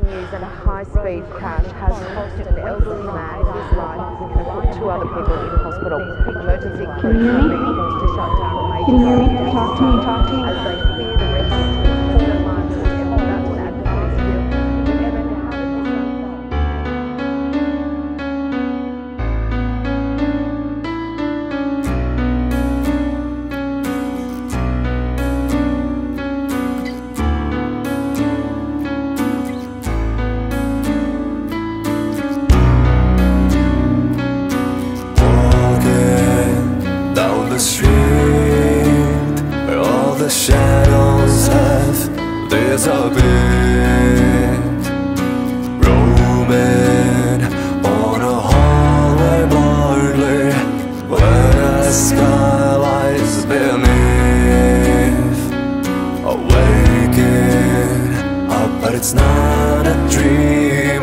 News and a high-speed crash has cost an elderly man his life and put two other people in hospital. Emergency crews have been forced to shut down major. Can you hear me? Talk to me. As they clear the red zone. The street where all the shadows have disappeared, roaming on a hallway blurry where the sky lies beneath. Awaking up, but it's not a dream.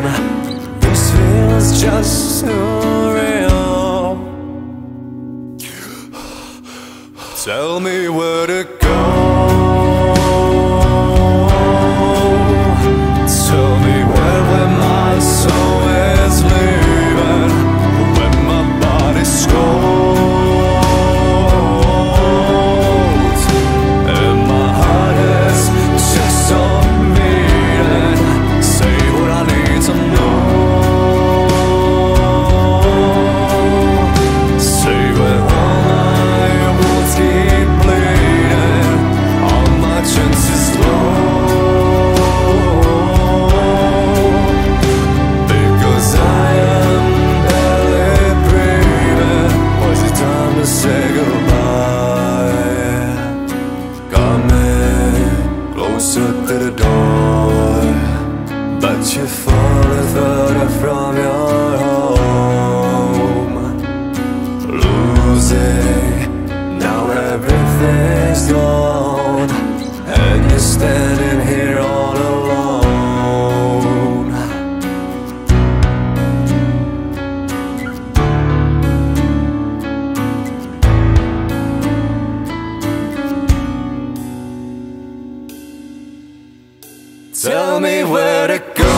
This feels just too real. Tell me where to go. Tell me where my soul is leaving, when my body's cold and my heart is just unbeating. Say what I need to know. Say what. You fall further from your home, losing now everything's gone, and you're standing here all alone. Tell me where to go.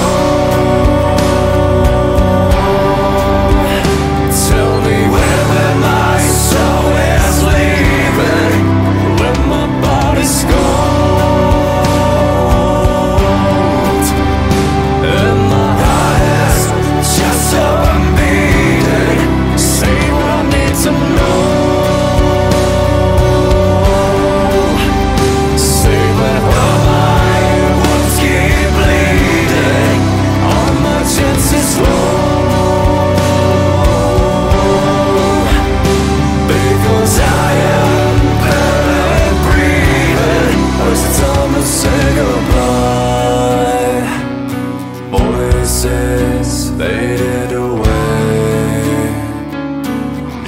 Faded away,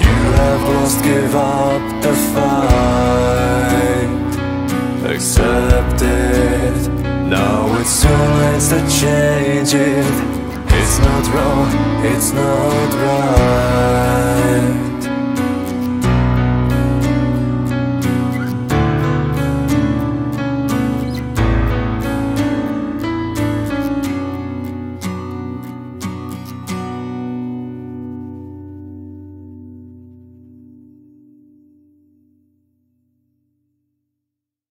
you have lost, give up the fight, accept it, now it's too late to change it, it's not wrong, it's not right.